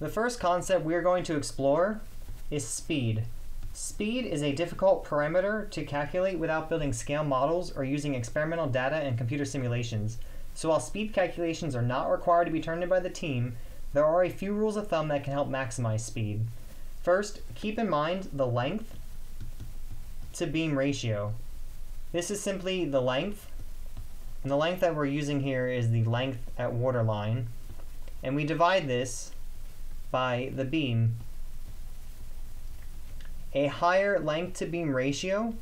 The first concept we are going to explore is speed. Speed is a difficult parameter to calculate without building scale models or using experimental data and computer simulations. So while speed calculations are not required to be turned in by the team, there are a few rules of thumb that can help maximize speed. First, keep in mind the length to beam ratio. This is simply the length, and the length that we're using here is the length at waterline, and we divide this by the beam. A higher length to beam ratio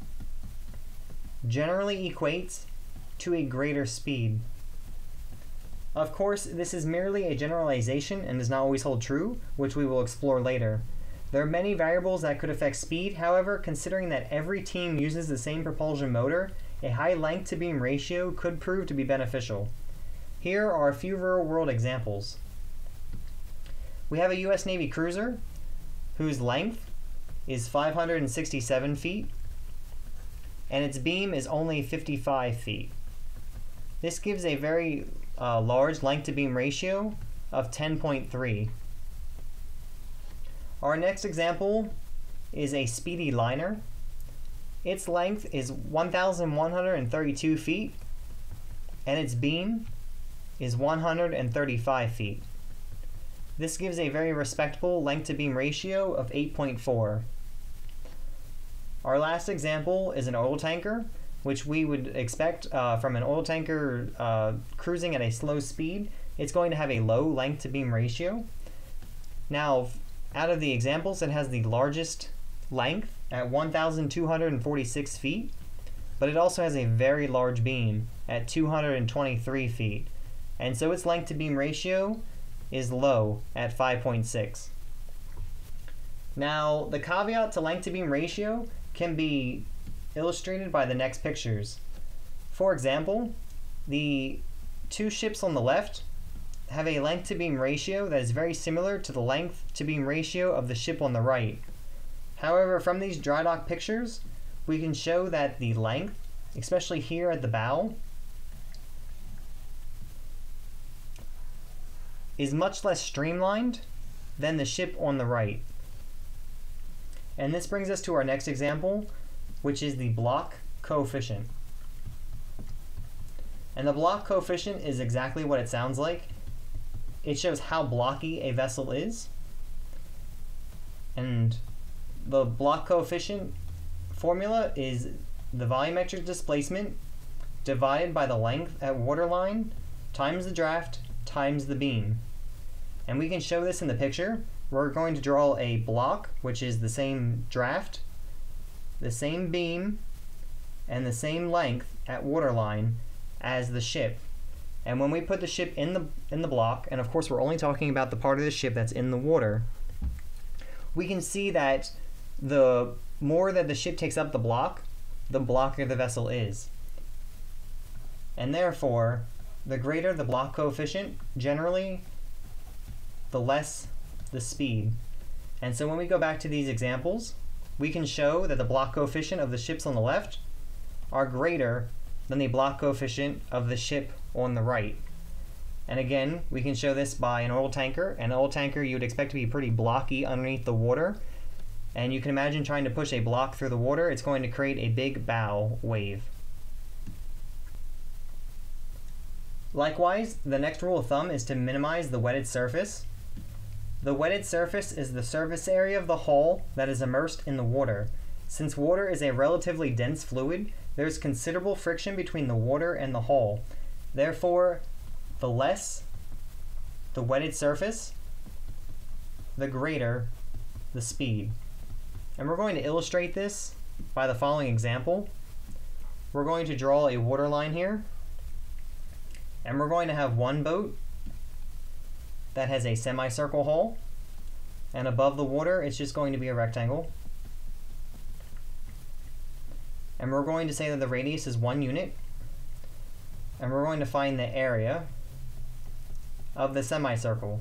generally equates to a greater speed. Of course, this is merely a generalization and does not always hold true, which we will explore later. There are many variables that could affect speed. However, considering that every team uses the same propulsion motor, a high length to beam ratio could prove to be beneficial. Here are a few real world examples. We have a US Navy cruiser whose length is 567 feet and its beam is only 55 feet. This gives a very large length to beam ratio of 10.3. Our next example is a Speedy Liner. Its length is 1,132 feet and its beam is 135 feet. This gives a very respectable length to beam ratio of 8.4. Our last example is an oil tanker, which we would expect from an oil tanker cruising at a slow speed. It's going to have a low length to beam ratio. Now, out of the examples, it has the largest length at 1,246 feet, but it also has a very large beam at 223 feet. And so its length to beam ratio is low at 5.6. Now, the caveat to length to beam ratio can be illustrated by the next pictures. For example, the two ships on the left have a length to beam ratio that is very similar to the length to beam ratio of the ship on the right. However, from these dry dock pictures, we can show that the length, especially here at the bow, is much less streamlined than the ship on the right. And this brings us to our next example, which is the block coefficient. And the block coefficient is exactly what it sounds like. It shows how blocky a vessel is. And the block coefficient formula is the volumetric displacement divided by the length at waterline times the draft times the beam. And we can show this in the picture. We're going to draw a block, which is the same draft, the same beam, and the same length at waterline as the ship. And when we put the ship in the block, and of course we're only talking about the part of the ship that's in the water, we can see that the more that the ship takes up the block, the blockier the vessel is. And therefore, the greater the block coefficient, generally, the less the speed. And so when we go back to these examples, we can show that the block coefficient of the ships on the left are greater than the block coefficient of the ship on the right. And again, we can show this by an oil tanker. An oil tanker you would expect to be pretty blocky underneath the water. And you can imagine trying to push a block through the water. It's going to create a big bow wave. Likewise, the next rule of thumb is to minimize the wetted surface. The wetted surface is the surface area of the hull that is immersed in the water. Since water is a relatively dense fluid, there is considerable friction between the water and the hull. Therefore, the less the wetted surface, the greater the speed. And we're going to illustrate this by the following example. We're going to draw a water line here. And we're going to have one boat that has a semicircle hull, and above the water it's just going to be a rectangle. And we're going to say that the radius is 1 unit, and we're going to find the area of the semicircle.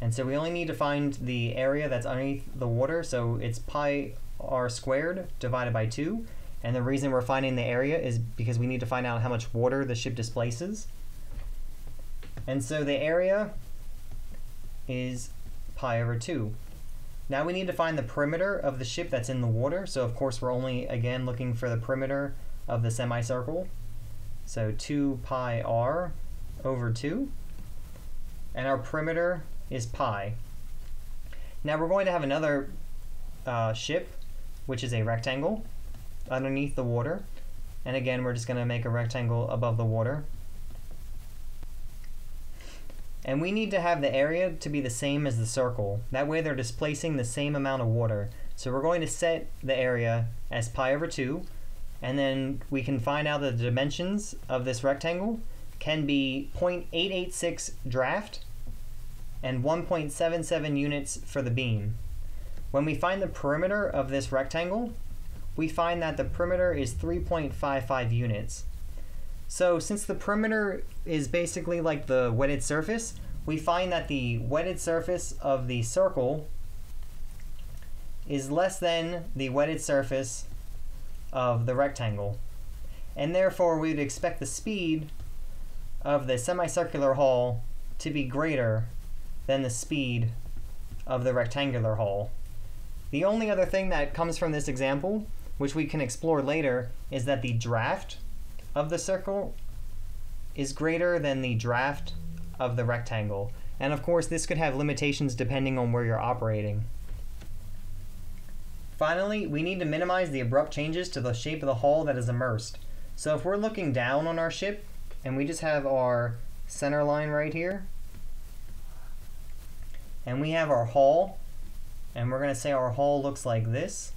And so we only need to find the area that's underneath the water, so it's pi r squared divided by 2, and the reason we're finding the area is because we need to find out how much water the ship displaces. And so the area is pi over 2. Now we need to find the perimeter of the ship that's in the water. So of course we're only, again, looking for the perimeter of the semicircle. So 2 pi r over 2. And our perimeter is pi. Now we're going to have another ship, which is a rectangle, underneath the water. And again, we're just going to make a rectangle above the water. And we need to have the area to be the same as the circle. That way they're displacing the same amount of water. So we're going to set the area as pi over 2, and then we can find out the dimensions of this rectangle can be 0.886 draft and 1.77 units for the beam. When we find the perimeter of this rectangle, we find that the perimeter is 3.55 units. So since the perimeter is basically like the wetted surface, we find that the wetted surface of the circle is less than the wetted surface of the rectangle. And therefore we would expect the speed of the semicircular hull to be greater than the speed of the rectangular hull. The only other thing that comes from this example, which we can explore later, is that the draft of the circle is greater than the draft of the rectangle. And of course, this could have limitations depending on where you're operating. Finally, we need to minimize the abrupt changes to the shape of the hull that is immersed. So if we're looking down on our ship, and we just have our center line right here, and we have our hull, and we're gonna say our hull looks like this.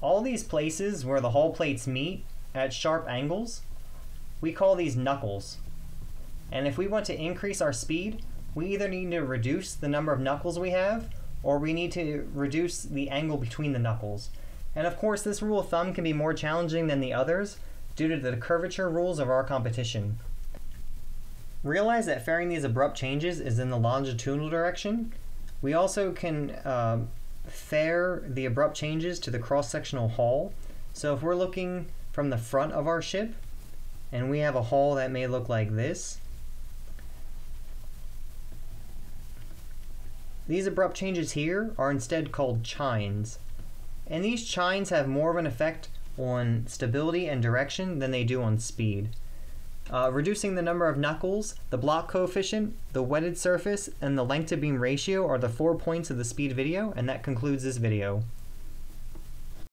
All these places where the hull plates meet at sharp angles, we call these knuckles. And if we want to increase our speed, we either need to reduce the number of knuckles we have, or we need to reduce the angle between the knuckles. And of course, this rule of thumb can be more challenging than the others due to the curvature rules of our competition. Realize that fairing these abrupt changes is in the longitudinal direction. We also can fare the abrupt changes to the cross-sectional hull. So if we're looking from the front of our ship, and we have a hull that may look like this. These abrupt changes here are instead called chines. And these chines have more of an effect on stability and direction than they do on speed. Reducing the number of knuckles, the block coefficient, the wetted surface, and the length to beam ratio are the 4 points of the speed video, and that concludes this video.